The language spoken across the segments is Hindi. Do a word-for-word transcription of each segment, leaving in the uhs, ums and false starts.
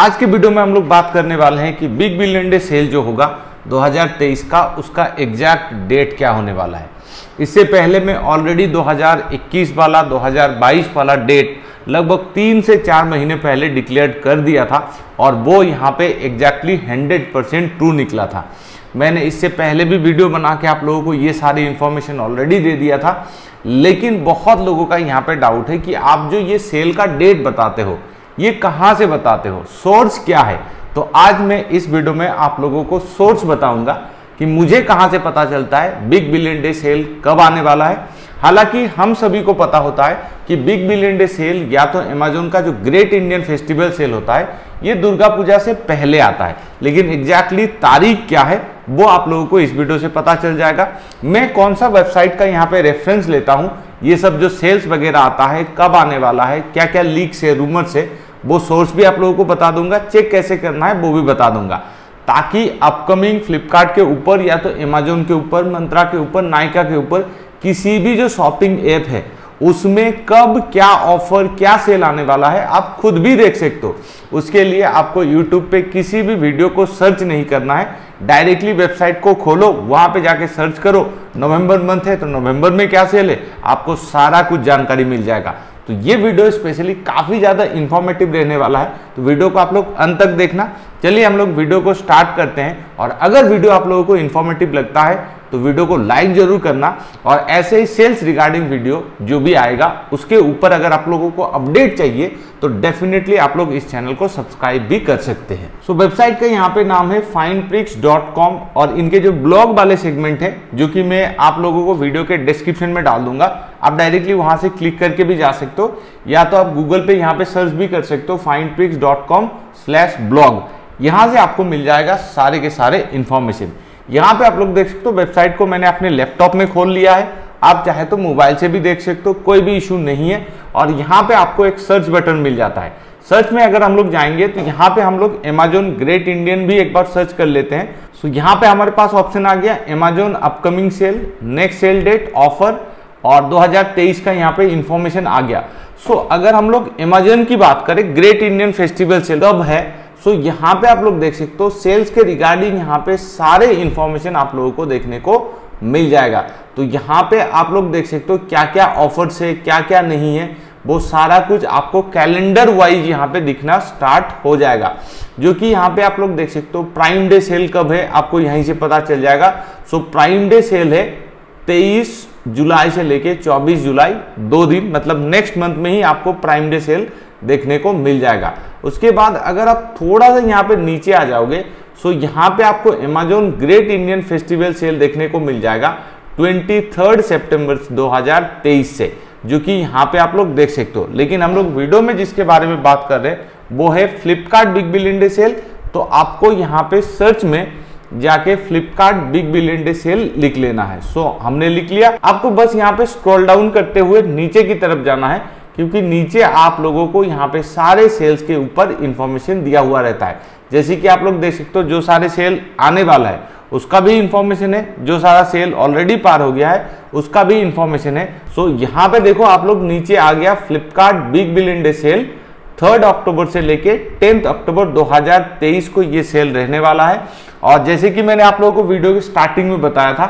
आज के वीडियो में हम लोग बात करने वाले हैं कि बिग बिलियन डे सेल जो होगा दो हज़ार तेईस का, उसका एग्जैक्ट डेट क्या होने वाला है। इससे पहले मैं ऑलरेडी दो हज़ार इक्कीस वाला दो हज़ार बाईस वाला डेट लगभग तीन से चार महीने पहले डिक्लेयर कर दिया था और वो यहाँ पे एग्जैक्टली हंड्रेड परसेंट ट्रू निकला था। मैंने इससे पहले भी वीडियो बना के आप लोगों को ये सारी इन्फॉर्मेशन ऑलरेडी दे दिया था, लेकिन बहुत लोगों का यहाँ पे डाउट है कि आप जो ये सेल का डेट बताते हो ये कहाँ से बताते हो, सोर्स क्या है। तो आज मैं इस वीडियो में आप लोगों को सोर्स बताऊंगा कि मुझे कहाँ से पता चलता है बिग बिलियन डे सेल कब आने वाला है। हालांकि हम सभी को पता होता है कि बिग बिलियन डे सेल या तो अमेजोन का जो ग्रेट इंडियन फेस्टिवल सेल होता है ये दुर्गा पूजा से पहले आता है, लेकिन एग्जैक्टली तारीख क्या है वो आप लोगों को इस वीडियो से पता चल जाएगा। मैं कौन सा वेबसाइट का यहाँ पे रेफरेंस लेता हूँ, ये सब जो सेल्स वगैरह आता है कब आने वाला है, क्या क्या लीक्स है, रूमर्स है, वो सोर्स भी आप लोगों को बता दूंगा, चेक कैसे करना है वो भी बता दूंगा, ताकि अपकमिंग फ्लिपकार्ट के ऊपर या तो अमेजोन के ऊपर, मंत्रा के ऊपर, नायका के ऊपर, किसी भी जो शॉपिंग ऐप है उसमें कब क्या ऑफर क्या सेल आने वाला है आप खुद भी देख सकते हो। उसके लिए आपको यूट्यूब पे किसी भी वीडियो को सर्च नहीं करना है, डायरेक्टली वेबसाइट को खोलो, वहाँ पे जाके सर्च करो नवंबर मंथ है तो नवंबर में क्या सेल है, आपको सारा कुछ जानकारी मिल जाएगा। तो ये वीडियो स्पेशली काफ़ी ज़्यादा इन्फॉर्मेटिव रहने वाला है, तो वीडियो को आप लोग अंत तक देखना। चलिए हम लोग वीडियो को स्टार्ट करते हैं, और अगर वीडियो आप लोगों को इन्फॉर्मेटिव लगता है तो वीडियो को लाइक जरूर करना, और ऐसे ही सेल्स रिगार्डिंग वीडियो जो भी आएगा उसके ऊपर अगर आप लोगों को अपडेट चाहिए तो डेफिनेटली आप लोग इस चैनल को सब्सक्राइब भी कर सकते हैं। सो so, वेबसाइट का यहाँ पे नाम है फाइंड प्रिक्स डॉट कॉम, और इनके जो ब्लॉग वाले सेगमेंट है जो कि मैं आप लोगों को वीडियो के डिस्क्रिप्शन में डाल दूंगा, आप डायरेक्टली वहाँ से क्लिक करके भी जा सकते हो, या तो आप गूगल पे यहाँ पे सर्च भी कर सकते हो find prix dot com slash blog, यहाँ से आपको मिल जाएगा सारे के सारे इन्फॉर्मेशन। यहाँ पे आप लोग देख सकते हो वेबसाइट को मैंने अपने लैपटॉप में खोल लिया है, आप चाहे तो मोबाइल से भी देख सकते हो, कोई भी इशू नहीं है। और यहाँ पे आपको एक सर्च बटन मिल जाता है, सर्च में अगर हम लोग जाएंगे तो यहाँ पे हम लोग अमेजोन ग्रेट इंडियन भी एक बार सर्च कर लेते हैं। सो यहाँ पे हमारे पास ऑप्शन आ गया Amazon upcoming sale, next sale date, offer और दो हज़ार तेईस का यहाँ पे इन्फॉर्मेशन आ गया। सो अगर हम लोग अमेजोन की बात करें, ग्रेट इंडियन फेस्टिवल सेल कब है, सो so, यहाँ पे आप लोग देख सकते हो सेल्स के रिगार्डिंग यहाँ पे सारे इन्फॉर्मेशन आप लोगों को देखने को मिल जाएगा। तो यहाँ पे आप लोग देख सकते हो क्या क्या ऑफर्स है, क्या क्या नहीं है, वो सारा कुछ आपको कैलेंडर वाइज यहाँ पे दिखना स्टार्ट हो जाएगा, जो कि यहाँ पे आप लोग देख सकते हो प्राइम डे सेल कब है आपको यहीं से पता चल जाएगा। So so, prime day sale है तेईस जुलाई से लेके चौबीस जुलाई, दो दिन, मतलब नेक्स्ट मंथ में ही आपको प्राइम डे सेल देखने को मिल जाएगा। उसके बाद अगर आप थोड़ा सा यहाँ पे नीचे आ जाओगे, सो यहाँ पे आपको Amazon great Indian festival sale देखने को मिल जाएगा तेईस सितंबर दो हज़ार तेईस से, जो कि यहाँ पे आप लोग देख सकते हो। लेकिन हम लोग वीडियो में जिसके बारे में बात कर रहे हैं वो है Flipkart big billion day sale, तो आपको यहाँ पे सर्च में जाके Flipkart big billion day sale लिख लेना है। सो हमने लिख लिया, आपको बस यहाँ पे स्क्रॉल डाउन करते हुए नीचे की तरफ जाना है, क्योंकि नीचे आप लोगों को यहाँ पे सारे सेल्स के ऊपर इंफॉर्मेशन दिया हुआ रहता है। जैसे कि आप लोग देख सकते हो जो सारे सेल आने वाला है उसका भी इंफॉर्मेशन है, जो सारा सेल ऑलरेडी पार हो गया है उसका भी इंफॉर्मेशन है। सो यहाँ पे देखो आप लोग नीचे आ गया Flipkart big billion day sale third October से लेके टेंथ अक्टूबर दो हज़ार तेईस को ये सेल रहने वाला है। और जैसे कि मैंने आप लोगों को वीडियो के स्टार्टिंग में बताया था,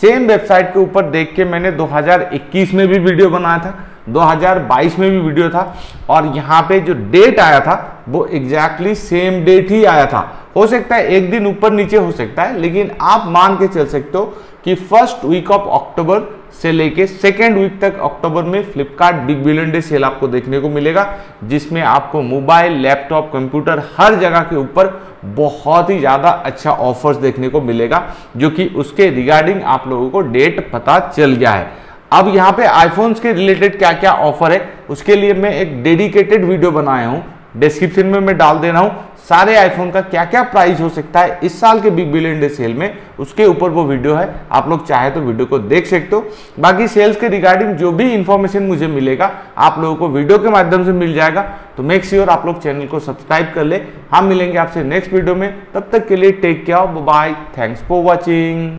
सेम वेबसाइट के ऊपर देख के मैंने दो हज़ार इक्कीस में भी वीडियो बनाया था, दो हज़ार बाईस में भी वीडियो था, और यहाँ पे जो डेट आया था वो एग्जैक्टली सेम डेट ही आया था। हो सकता है एक दिन ऊपर नीचे हो सकता है, लेकिन आप मान के चल सकते हो कि फर्स्ट वीक ऑफ अक्टूबर से लेके सेकेंड वीक तक अक्टूबर में Flipkart big billion day sale आपको देखने को मिलेगा, जिसमें आपको मोबाइल, लैपटॉप, कंप्यूटर हर जगह के ऊपर बहुत ही ज़्यादा अच्छा ऑफर्स देखने को मिलेगा, जो कि उसके रिगार्डिंग आप लोगों को डेट पता चल गया है। अब यहाँ पे आईफोन्स के रिलेटेड क्या क्या ऑफर है उसके लिए मैं एक डेडिकेटेड वीडियो बनाया हूँ, डिस्क्रिप्शन में मैं डाल दे रहा हूँ, सारे आईफोन का क्या क्या प्राइस हो सकता है इस साल के बिग बिलियन डे सेल में, उसके ऊपर वो वीडियो है, आप लोग चाहे तो वीडियो को देख सकते हो। बाकी सेल्स के रिगार्डिंग जो भी इन्फॉर्मेशन मुझे मिलेगा आप लोगों को वीडियो के माध्यम से मिल जाएगा। तो मेक श्योर आप लोग चैनल को सब्सक्राइब कर ले। हम मिलेंगे आपसे नेक्स्ट वीडियो में, तब तक के लिए take care, bye, thanks for watching.